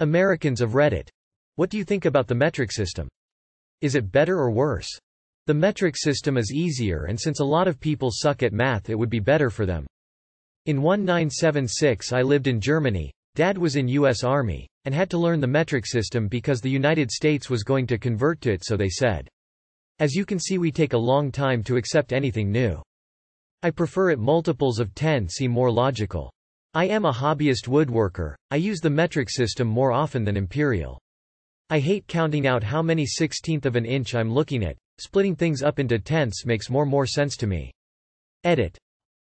Americans of Reddit. What do you think about the metric system? Is it better or worse? The metric system is easier, and since a lot of people suck at math, it would be better for them. In 1976 I lived in Germany, Dad was in US Army, and had to learn the metric system because the United States was going to convert to it, so they said. As you can see, we take a long time to accept anything new. I prefer it. Multiples of 10 seem more logical. I am a hobbyist woodworker. I use the metric system more often than imperial. I hate counting out how many 16th of an inch I'm looking at. Splitting things up into tenths makes more sense to me. Edit.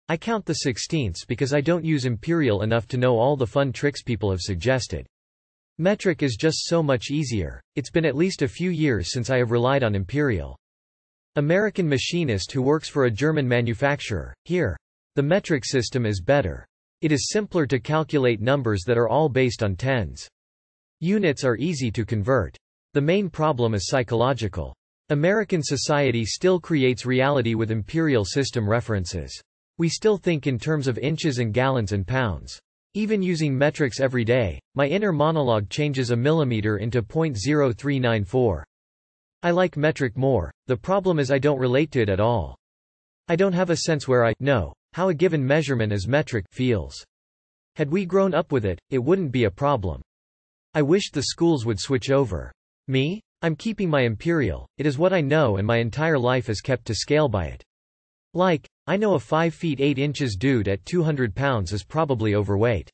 I count the 16ths because I don't use imperial enough to know all the fun tricks people have suggested. Metric is just so much easier. It's been at least a few years since I have relied on imperial. American machinist who works for a German manufacturer. Here. The metric system is better. It is simpler to calculate numbers that are all based on tens. Units are easy to convert. The main problem is psychological. American society still creates reality with imperial system references. We still think in terms of inches and gallons and pounds. Even using metrics every day, my inner monologue changes a millimeter into 0.0394. I like metric more. The problem is I don't relate to it at all. I don't have a sense where I know how a given measurement as metric feels. Had we grown up with it, it wouldn't be a problem. I wished the schools would switch over. Me? I'm keeping my imperial, it is what I know and my entire life is kept to scale by it. Like, I know a 5 feet 8 inches dude at 200 pounds is probably overweight.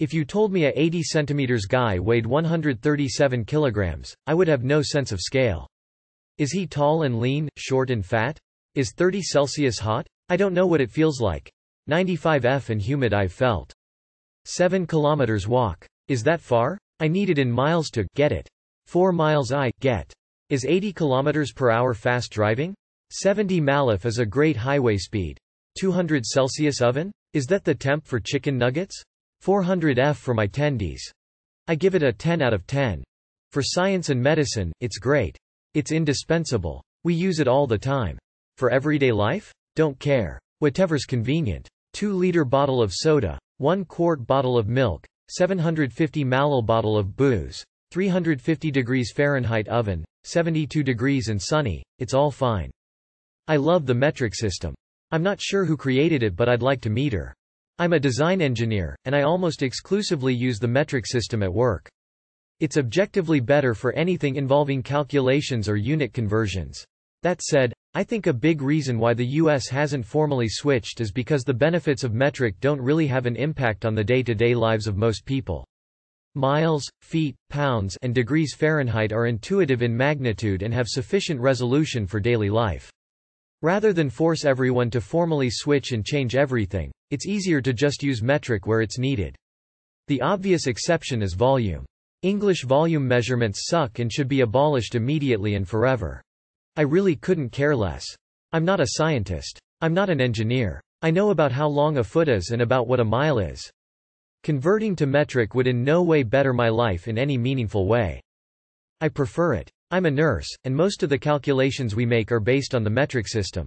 If you told me a 80 centimeters guy weighed 137 kilograms, I would have no sense of scale. Is he tall and lean, short and fat? Is 30 Celsius hot? I don't know what it feels like. 95°F and humid I've felt. 7 kilometers walk. Is that far? I need it in miles to get it. 4 miles I get. Is 80 kilometers per hour fast driving? 70 malef is a great highway speed. 200 Celsius oven? Is that the temp for chicken nuggets? 400°F for my tendies. I give it a 10 out of 10. For science and medicine, it's great. It's indispensable. We use it all the time. For everyday life? Don't care. Whatever's convenient. 2-liter bottle of soda, 1-quart bottle of milk, 750 ml bottle of booze, 350 degrees Fahrenheit oven, 72 degrees and sunny, it's all fine. I love the metric system. I'm not sure who created it, but I'd like to meet her. I'm a design engineer, and I almost exclusively use the metric system at work. It's objectively better for anything involving calculations or unit conversions. That said, I think a big reason why the US hasn't formally switched is because the benefits of metric don't really have an impact on the day-to-day lives of most people. Miles, feet, pounds, and degrees Fahrenheit are intuitive in magnitude and have sufficient resolution for daily life. Rather than force everyone to formally switch and change everything, it's easier to just use metric where it's needed. The obvious exception is volume. English volume measurements suck and should be abolished immediately and forever. I really couldn't care less. I'm not a scientist. I'm not an engineer. I know about how long a foot is and about what a mile is. Converting to metric would in no way better my life in any meaningful way. I prefer it. I'm a nurse, and most of the calculations we make are based on the metric system.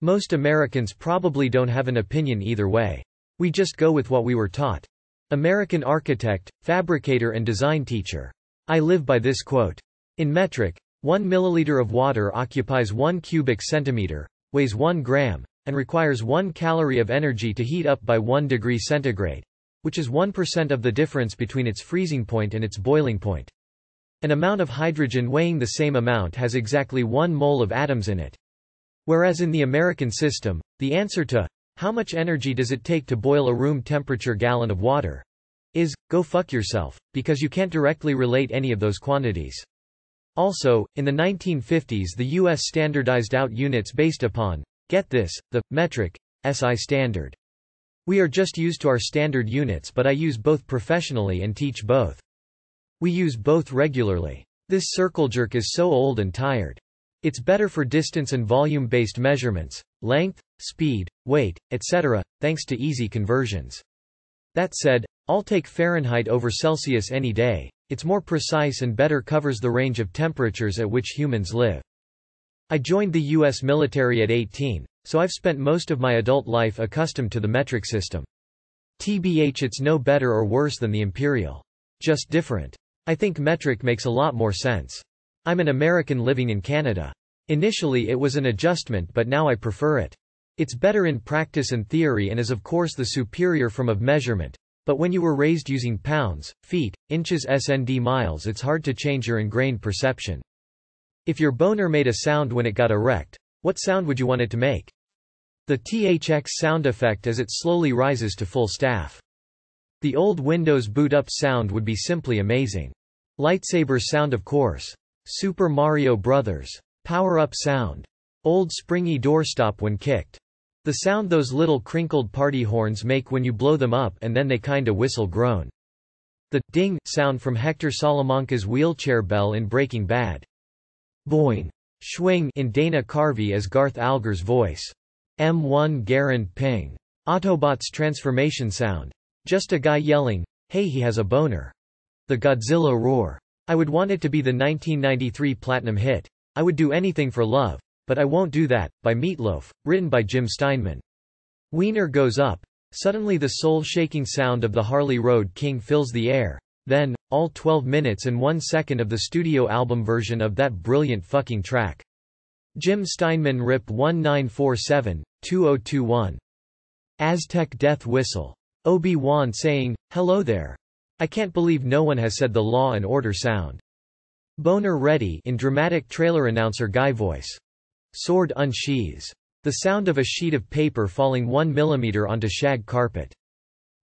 Most Americans probably don't have an opinion either way. We just go with what we were taught. American architect, fabricator and design teacher. I live by this quote. In metric, 1 milliliter of water occupies 1 cubic centimeter, weighs 1 gram, and requires 1 calorie of energy to heat up by 1 degree centigrade, which is 1% of the difference between its freezing point and its boiling point. An amount of hydrogen weighing the same amount has exactly 1 mole of atoms in it. Whereas in the American system, the answer to, how much energy does it take to boil a room temperature gallon of water, is, go fuck yourself, because you can't directly relate any of those quantities. Also, in the 1950s the US standardized out units based upon, get this, the, metric, SI standard. We are just used to our standard units, but I use both professionally and teach both. We use both regularly. This circle jerk is so old and tired. It's better for distance and volume-based measurements, length, speed, weight, etc., thanks to easy conversions. That said, I'll take Fahrenheit over Celsius any day. It's more precise and better covers the range of temperatures at which humans live. I joined the US military at 18, so I've spent most of my adult life accustomed to the metric system. TBH, it's no better or worse than the imperial. Just different. I think metric makes a lot more sense. I'm an American living in Canada. Initially it was an adjustment, but now I prefer it. It's better in practice and theory and is of course the superior form of measurement. But when you were raised using pounds, feet, inches, SND miles, it's hard to change your ingrained perception. If your boner made a sound when it got erect, what sound would you want it to make? The THX sound effect as it slowly rises to full staff. The old Windows boot up sound would be simply amazing. Lightsaber sound, of course. Super Mario Brothers. Power up sound. Old springy doorstop when kicked. The sound those little crinkled party horns make when you blow them up and then they kinda whistle groan. The ding sound from Hector Salamanca's wheelchair bell in Breaking Bad. Boing. Schwing in Dana Carvey as Garth Alger's voice. M1 Garand ping. Autobots transformation sound. Just a guy yelling, hey, he has a boner. The Godzilla roar. I would want it to be the 1993 platinum hit, I would do anything for love, but I won't do that, by Meatloaf, written by Jim Steinman. Wiener goes up. Suddenly the soul-shaking sound of the Harley Road King fills the air. Then, all 12 minutes and 1 second of the studio album version of that brilliant fucking track. Jim Steinman RIP 1947, 2021. Aztec Death Whistle. Obi-Wan saying, hello there. I can't believe no one has said the Law and Order sound. Boner ready in dramatic trailer announcer guy voice. Sword unsheathes. The sound of a sheet of paper falling 1 millimeter onto shag carpet.